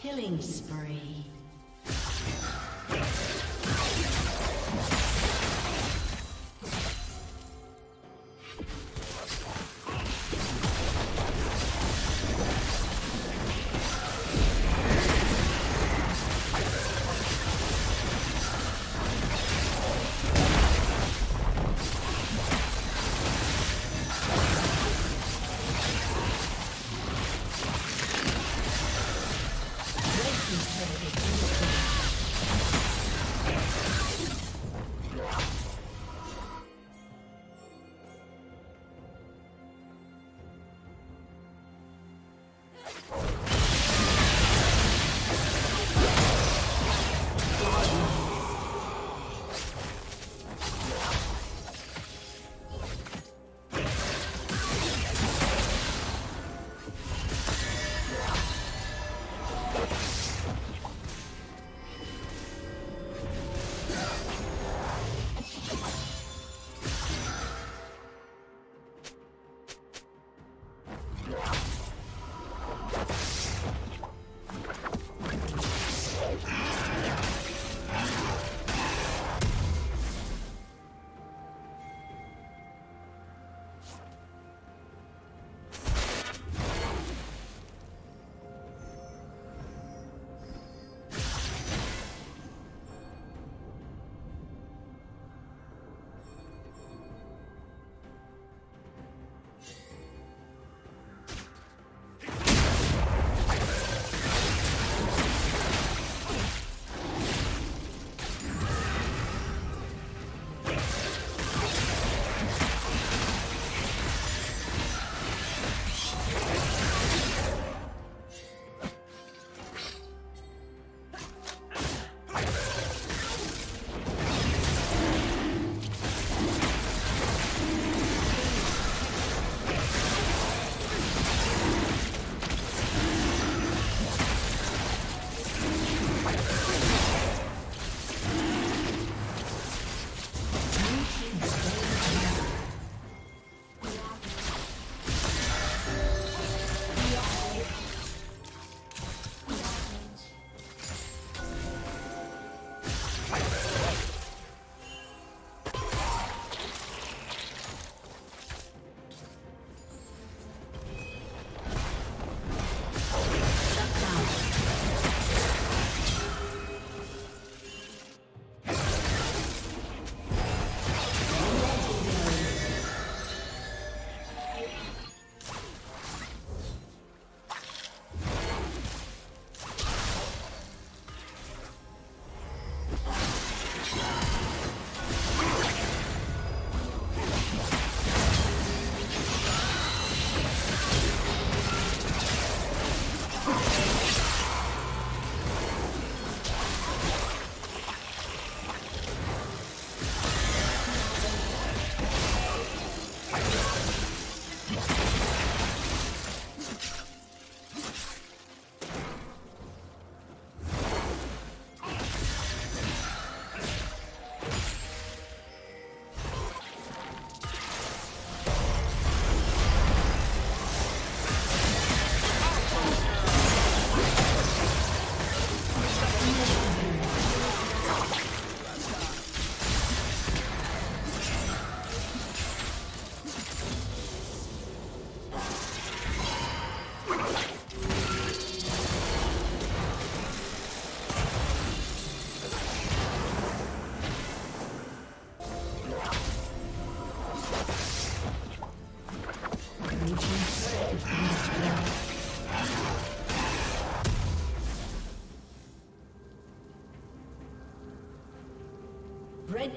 Killing spree. Red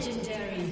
Legendary.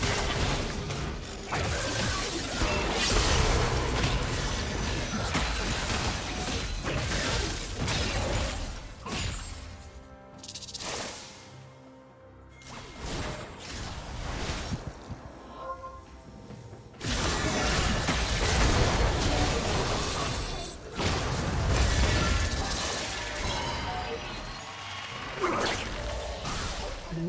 Blue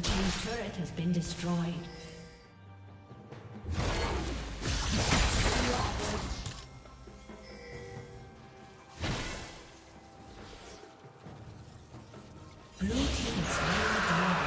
team's turret has been destroyed. Blue team is slain the dragon.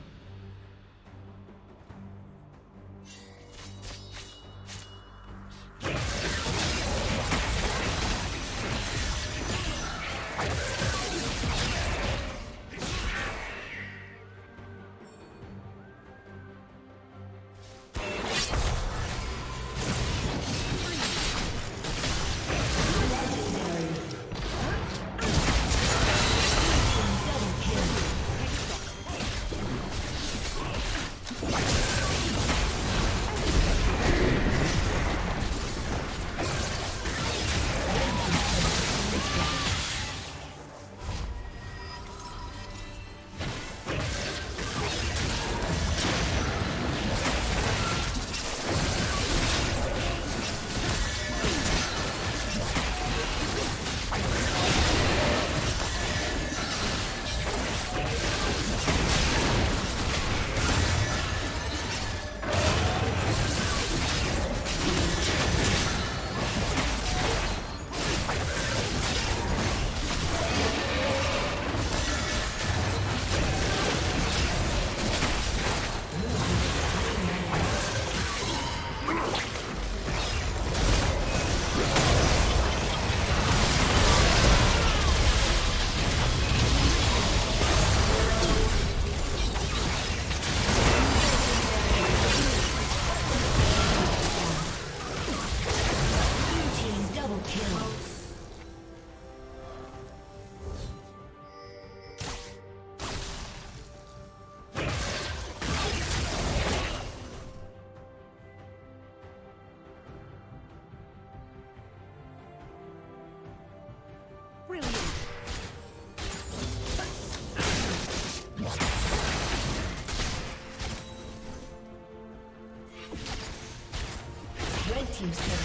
team's turret has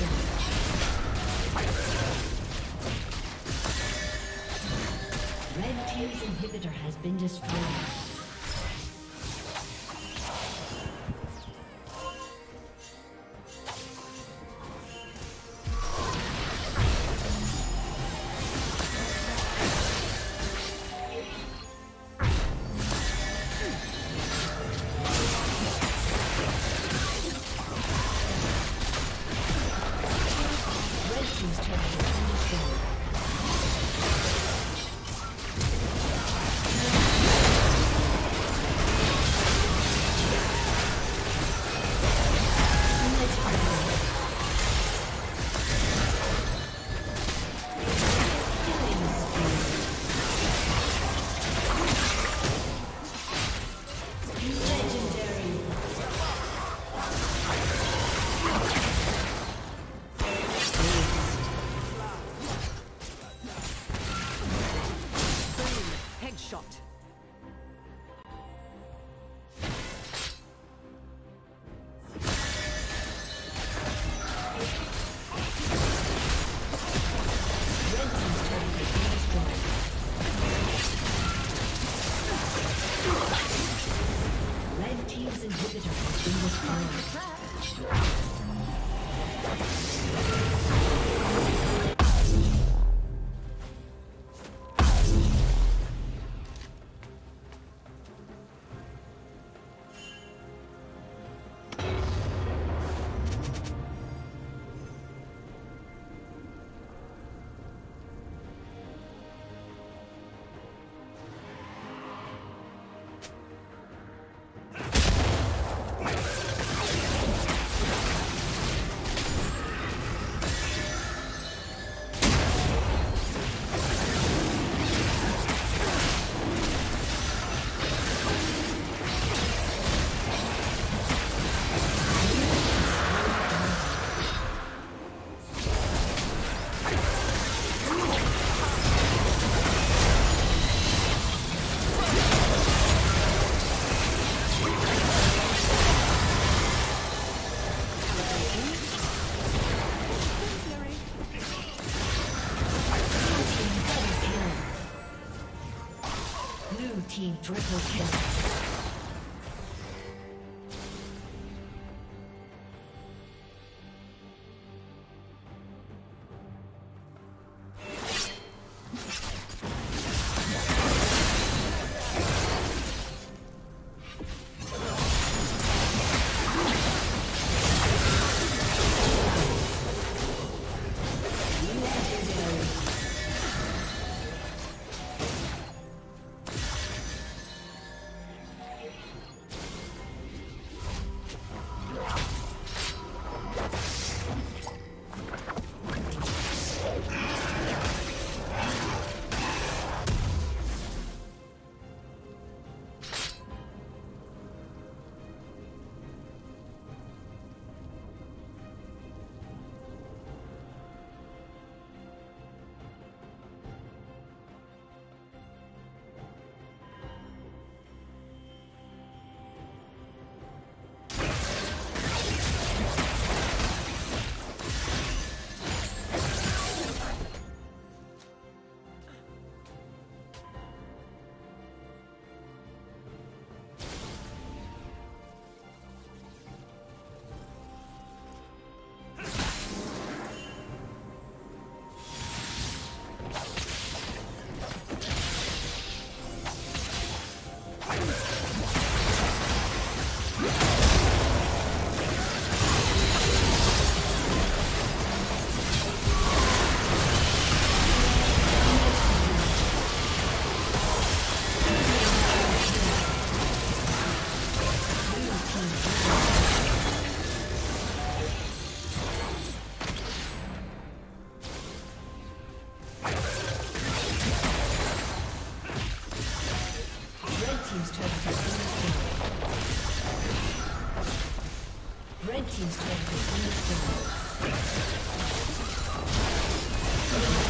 been destroyed. Red team's inhibitor has been destroyed. Triple kill. Red team's turret has been destroyed.